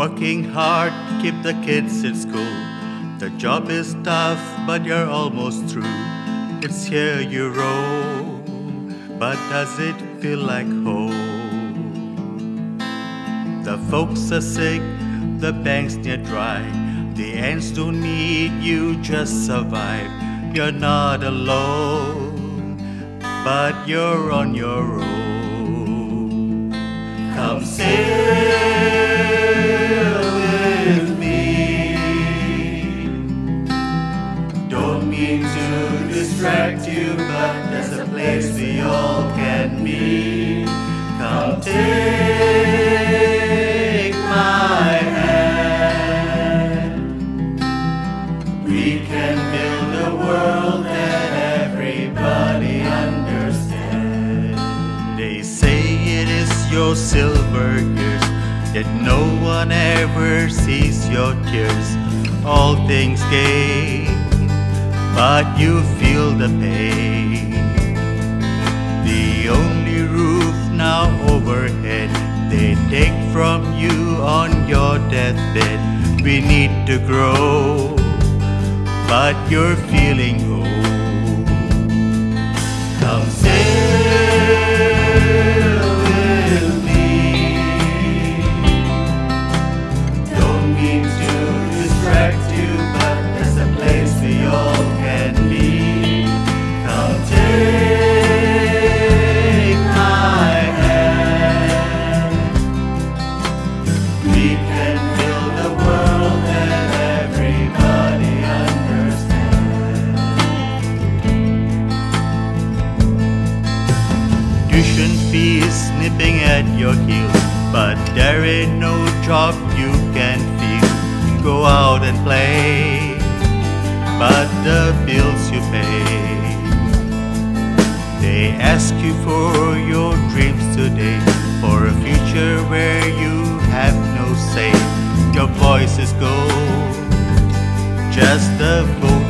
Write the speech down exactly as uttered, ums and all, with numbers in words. Working hard to keep the kids in school. The job is tough, but you're almost through. It's here you roam, but does it feel like home? The folks are sick, the bank's near dry. The ants don't need you, just survive. You're not alone, but you're on your own. Come sail with me. Don't mean to distract you, but there's a place we all can be. Come take my hand. We can build a world that everybody understands. They say it is your silver years, yet no one ever sees your tears. All things gain, but you feel the pain. The only roof now overhead, they take from you on your deathbed. We need to grow, but you're feeling old. Come sail with me. Don't mean to distract you, but there's a place we all can be. Come take my hand. We can build a world that everybody understands. Tuition fees nipping at your heels, but there ain't no job you can feel. Go out and play, but the bills you pay. They ask you for your dreams today, for a future where you have no say. Your voice is gold, just a vote.